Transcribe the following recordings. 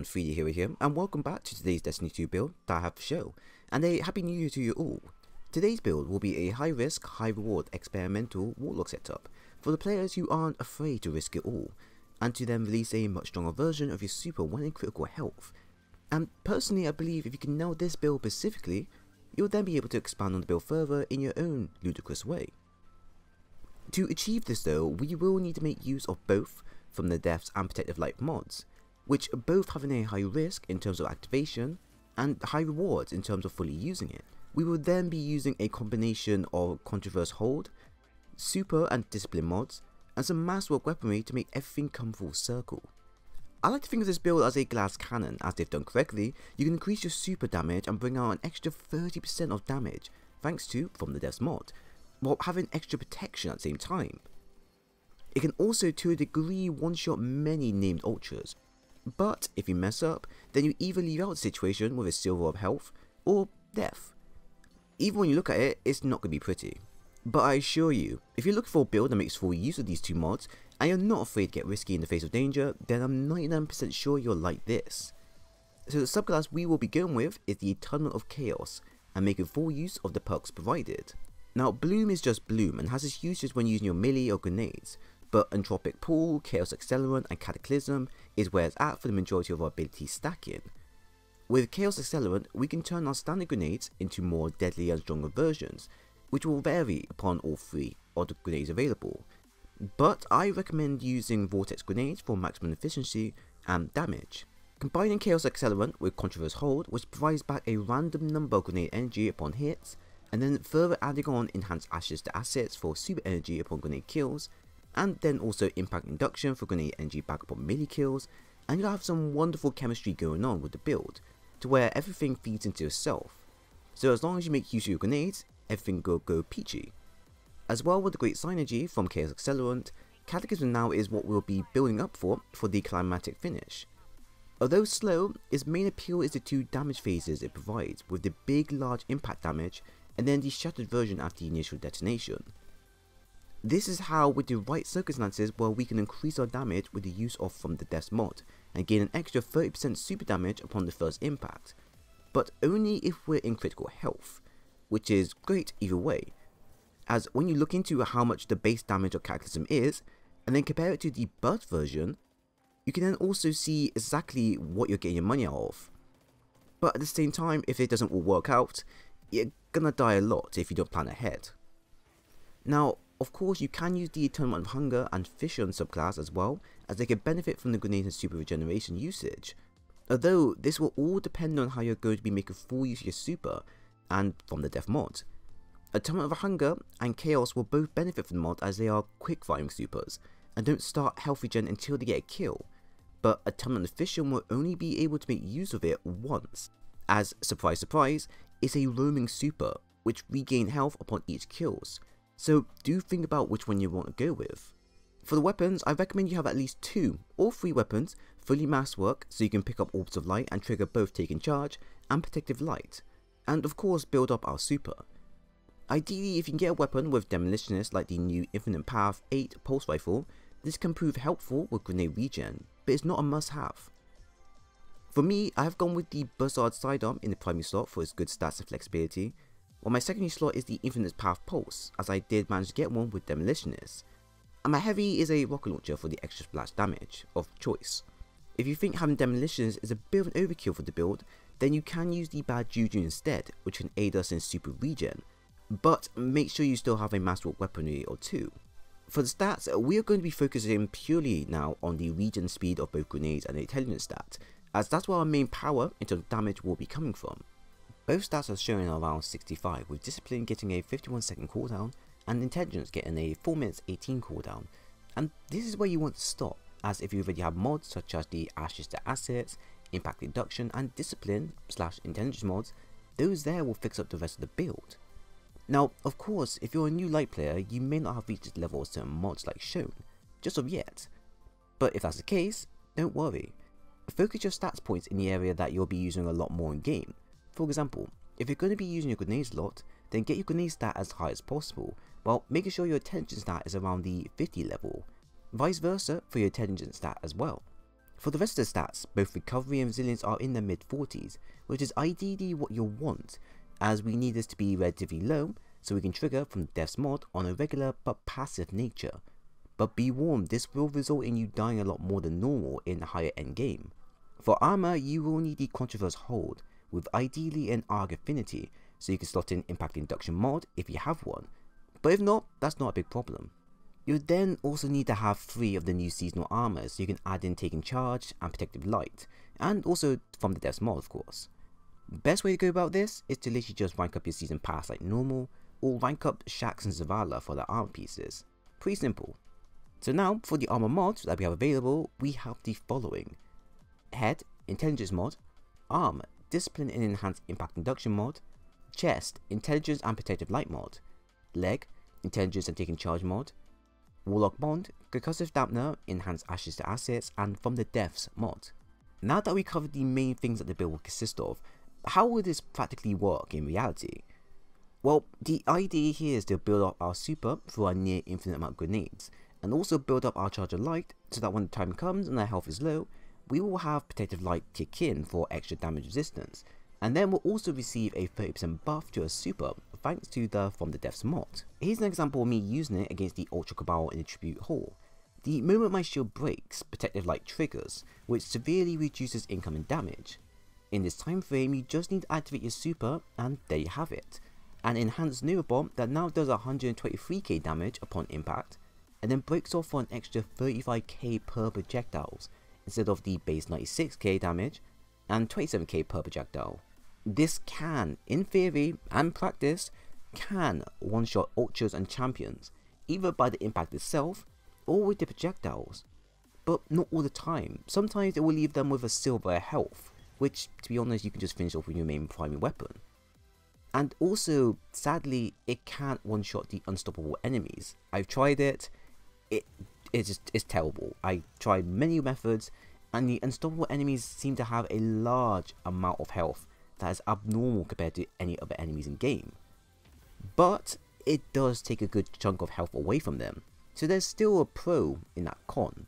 everyone, 3D Hero here, and welcome back to today's Destiny 2 build that I have to show, and a happy new year to you all. Today's build will be a high risk, high reward experimental Warlock setup, for the players who aren't afraid to risk it all, and to then release a much stronger version of your super when in critical health. And personally I believe if you can nail this build specifically, you'll then be able to expand on the build further in your own ludicrous way. To achieve this though, we will need to make use of both From the Depths and Protective Light mods, which are both having a high risk in terms of activation and high rewards in terms of fully using it. We will then be using a combination of Contraverse Hold, Super and Discipline mods, and some masterwork weaponry to make everything come full circle. I like to think of this build as a glass cannon, as if done correctly, you can increase your super damage and bring out an extra 30% of damage thanks to From the Depths mod, while having extra protection at the same time. It can also to a degree one-shot many named ultras, but if you mess up, then you either leave out the situation with a silver of health or death. Even when you look at it, it's not going to be pretty. But I assure you, if you're looking for a build that makes full use of these two mods, and you're not afraid to get risky in the face of danger, then I'm 99% sure you're like this. So the subclass we will be going with is the Attunement of Chaos, and making full use of the perks provided. Now Bloom is just Bloom and has its uses when using your melee or grenades, but Entropic Pool, Chaos Accelerant and Cataclysm is where it's at for the majority of our ability stacking. With Chaos Accelerant, we can turn our standard grenades into more deadly and stronger versions, which will vary upon all three other grenades available, but I recommend using Vortex Grenades for maximum efficiency and damage. Combining Chaos Accelerant with Contraverse Hold, which provides back a random number of grenade energy upon hits, and then further adding on Enhanced Ashes to Assets for super energy upon grenade kills, and then also Impact Induction for grenade energy back upon melee kills, and you'll have some wonderful chemistry going on with the build, to where everything feeds into itself. So as long as you make use of your grenades, everything will go peachy. As well with the great synergy from Chaos Accelerant, Cataclysm now is what we'll be building up for the climatic finish. Although slow, its main appeal is the two damage phases it provides, with the big large impact damage and then the shattered version after the initial detonation. This is how, with the right circumstances, where we can increase our damage with the use of From the Death mod and gain an extra 30% super damage upon the first impact, but only if we're in critical health, which is great either way, as when you look into how much the base damage of Cataclysm is and then compare it to the burst version, you can then also see exactly what you're getting your money out of. But at the same time, if it doesn't all work out, you're gonna die a lot if you don't plan ahead. Now, of course, you can use the Atonement of Hunger and Fission subclass as well, as they can benefit from the grenade and super regeneration usage, although this will all depend on how you're going to be making full use of your super and From the Death mod. Atonement of Hunger and Chaos will both benefit from the mod as they are quick firing supers and don't start health regen until they get a kill, but Atonement of Fission will only be able to make use of it once, as surprise surprise, it's a roaming super which regain health upon each kills. So do think about which one you want to go with. For the weapons, I recommend you have at least 2 or 3 weapons fully masterwork, so you can pick up Orbs of Light and trigger both Taking Charge and Protective Light, and of course build up our super. Ideally, if you can get a weapon with Demolitionist like the new Infinite Path 8 Pulse Rifle, this can prove helpful with grenade regen, but it's not a must have. For me, I have gone with the Buzzard Sidearm in the primary slot for its good stats and flexibility, while my secondary slot is the Infinite Path Pulse, as I did manage to get one with Demolitionist, and my heavy is a rocket launcher for the extra splash damage of choice. If you think having Demolitionist is a bit of an overkill for the build, then you can use the Bad Juju instead, which can aid us in super regen, but make sure you still have a masterwork weaponry or two. For the stats, we are going to be focusing purely now on the regen speed of both grenades and the intelligence stat, as that's where our main power in terms of damage will be coming from. Both stats are showing around 65, with Discipline getting a 51-second cooldown and Intelligence getting a 4:18 cooldown, and this is where you want to stop, as if you already have mods such as the Ashes to Assets, Impact Induction and Discipline/Intelligence mods, those there will fix up the rest of the build. Now of course, if you're a new Light player, you may not have reached this level of certain mods like shown, just of yet, but if that's the case, don't worry, focus your stats points in the area that you'll be using a lot more in game. For example, if you're going to be using your grenade slot, then get your grenade stat as high as possible, while making sure your intelligence stat is around the 50 level, vice versa for your intelligence stat as well. For the rest of the stats, both recovery and resilience are in the mid 40s, which is ideally what you'll want, as we need this to be relatively low so we can trigger from the Death's mod on a regular but passive nature. But be warned, this will result in you dying a lot more than normal in the higher end game. For armor, you will need the Contraverse Hold, with ideally an Arg affinity, so you can slot in Impact Induction mod if you have one, but if not, that's not a big problem. You'll then also need to have 3 of the new seasonal armors, so you can add in Taking Charge and Protective Light, and also From the Depths mod of course. Best way to go about this is to literally just rank up your season pass like normal, or rank up Shax and Zavala for their armor pieces. Pretty simple. So now for the armor mods that we have available, we have the following: Head, Intelligence mod; Arm, Discipline and Enhanced Impact Induction mod; Chest, Intelligence and Protective Light mod; Leg, Intelligence and Taking Charge mod; Warlock mod, Concussive Dampener, Enhanced Ashes to Assets, and From the Depths mod. Now that we covered the main things that the build will consist of, how will this practically work in reality? Well, the idea here is to build up our super for our near infinite amount of grenades, and also build up our charge of light so that when the time comes and our health is low, we will have Protective Light kick in for extra damage resistance, and then we'll also receive a 30% buff to a super thanks to the From the Depths mod. Here's an example of me using it against the Ultra Cabal in the Tribute Hall. The moment my shield breaks, Protective Light triggers, which severely reduces incoming damage. In this time frame, you just need to activate your super, and there you have it: an enhanced Nova Bomb that now does 123k damage upon impact, and then breaks off for an extra 35k per projectiles, instead of the base 96k damage and 27k per projectile. This can, in theory and practice, can one-shot ultras and champions, either by the impact itself or with the projectiles, but not all the time. Sometimes it will leave them with a silver health, which to be honest you can just finish off with your main primary weapon. And also, sadly, it can't one-shot the unstoppable enemies. I've tried it, it's terrible. I tried many methods, and the unstoppable enemies seem to have a large amount of health that is abnormal compared to any other enemies in game. But it does take a good chunk of health away from them, so there's still a pro in that con.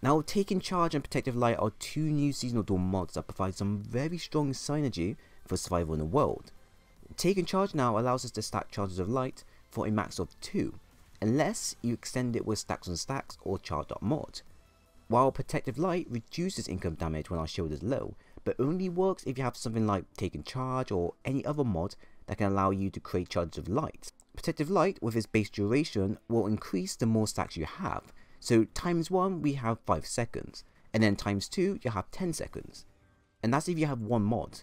Now, Taking Charge and Protective Light are 2 new Seasonal Dawn mods that provide some very strong synergy for survival in the world. Taking Charge now allows us to stack charges of light for a max of 2, unless you extend it with Stacks on Stacks or Charge.mod, while Protective Light reduces income damage when our shield is low, but only works if you have something like Taking Charge or any other mod that can allow you to create charges of light. Protective Light, with its base duration, will increase the more stacks you have, so times 1 we have 5 seconds, and then times 2 you have 10 seconds, and that's if you have one mod,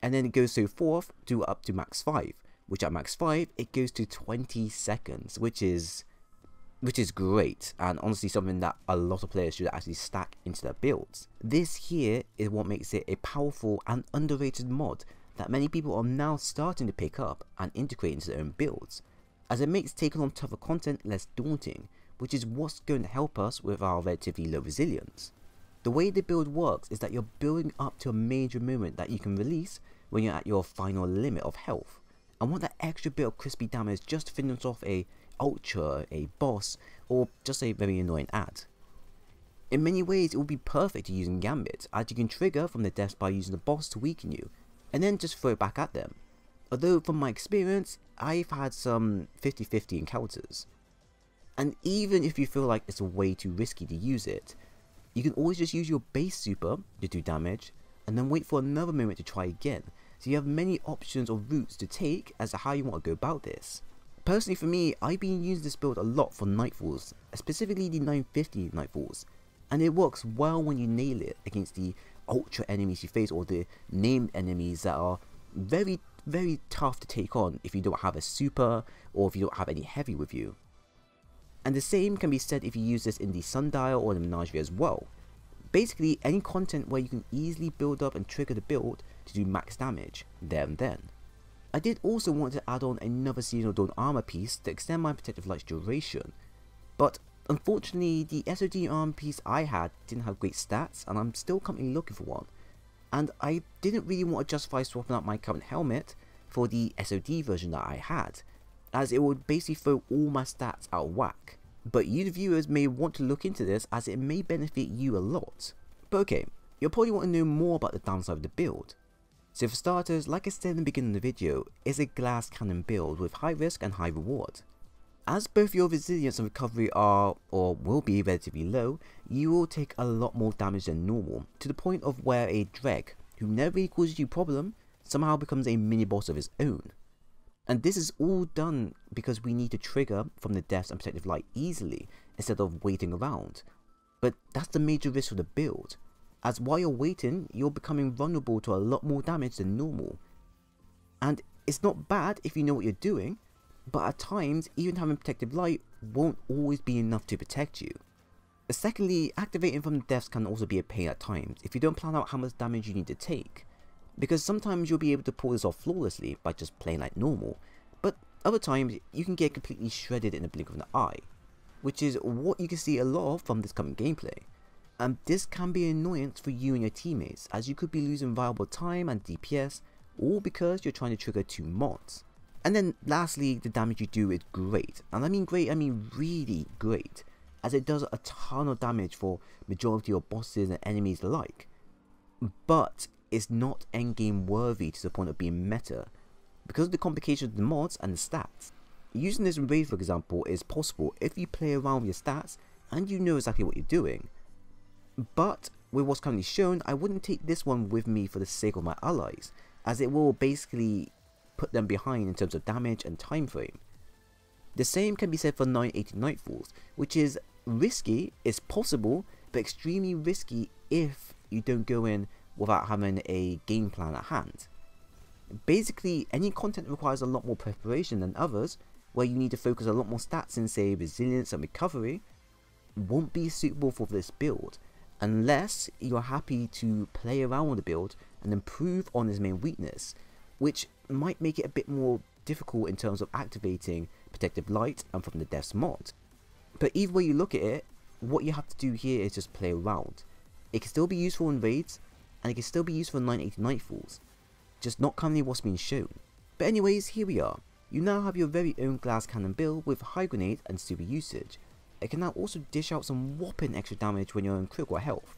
and then it goes so forth to up to max 5, which at max 5 it goes to 20 seconds, which is great, and honestly something that a lot of players should actually stack into their builds. This here is what makes it a powerful and underrated mod that many people are now starting to pick up and integrate into their own builds, as it makes taking on tougher content less daunting, which is what's going to help us with our relatively low resilience. The way the build works is that you're building up to a major moment that you can release when you're at your final limit of health, and want that extra bit of crispy damage just to finish off a ultra, a boss, or just a very annoying ad. In many ways it will be perfect to use in Gambit, as you can trigger From the Depths by using the boss to weaken you, and then just throw it back at them, although from my experience I've had some 50-50 encounters. And even if you feel like it's way too risky to use it, you can always just use your base super to do damage, and then wait for another moment to try again, so you have many options or routes to take as to how you want to go about this. Personally for me, I've been using this build a lot for Nightfalls, specifically the 950 Nightfalls, and it works well when you nail it against the ultra enemies you face, or the named enemies that are very tough to take on if you don't have a super, or if you don't have any heavy with you. And the same can be said if you use this in the Sundial or the Menagerie as well. Basically any content where you can easily build up and trigger the build to do max damage there and then. I did also want to add on another Seasonal Dawn armor piece to extend my Protective Light's duration, but unfortunately the SOD armor piece I had didn't have great stats, and I'm still currently looking for one, and I didn't really want to justify swapping out my current helmet for the SOD version that I had, as it would basically throw all my stats out of whack. But you the viewers may want to look into this, as it may benefit you a lot. But okay, you'll probably want to know more about the downside of the build. So for starters, like I said in the beginning of the video, it's a glass cannon build with high risk and high reward. As both your resilience and recovery are, or will be, relatively low, you will take a lot more damage than normal, to the point of where a Dreg, who never really causes you problem, somehow becomes a mini boss of his own. And this is all done because we need to trigger From the Depths and Protective Light easily, instead of waiting around. But that's the major risk of the build, as while you're waiting, you're becoming vulnerable to a lot more damage than normal. And it's not bad if you know what you're doing, but at times, even having Protective Light won't always be enough to protect you. Secondly, activating From the Depths can also be a pain at times if you don't plan out how much damage you need to take, because sometimes you'll be able to pull this off flawlessly by just playing like normal, but other times you can get completely shredded in the blink of an eye, which is what you can see a lot of from this coming gameplay. And this can be an annoyance for you and your teammates, as you could be losing viable time and DPS, all because you're trying to trigger two mods. And then lastly, the damage you do is great, and I mean great, I mean really great, as it does a ton of damage for majority of bosses and enemies alike. But it's not endgame worthy to the point of being meta, because of the complications of the mods and the stats. Using this in Raid, for example, is possible if you play around with your stats and you know exactly what you're doing. But with what's currently shown, I wouldn't take this one with me for the sake of my allies, as it will basically put them behind in terms of damage and time frame. The same can be said for 980 Nightfalls, which is risky, it's possible, but extremely risky if you don't go in without having a game plan at hand. Basically, any content requires a lot more preparation than others, where you need to focus a lot more stats in, say, resilience and recovery, won't be suitable for this build, unless you're happy to play around with the build and improve on its main weakness, which might make it a bit more difficult in terms of activating Protective Light and From the Depths mod. But either way you look at it, what you have to do here is just play around. It can still be useful in raids, and it can still be useful in 980 Nightfalls, just not currently what's been shown. But anyways, here we are. You now have your very own glass cannon build with high grenade and super usage. It can now also dish out some whopping extra damage when you're in critical health.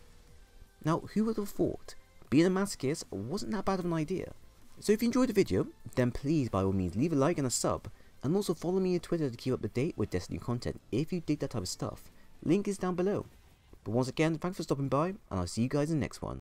Now, who would have thought? Being a masochist wasn't that bad of an idea. So if you enjoyed the video, then please by all means leave a like and a sub, and also follow me on Twitter to keep up to date with Destiny content if you dig that type of stuff. Link is down below. But once again, thanks for stopping by, and I'll see you guys in the next one.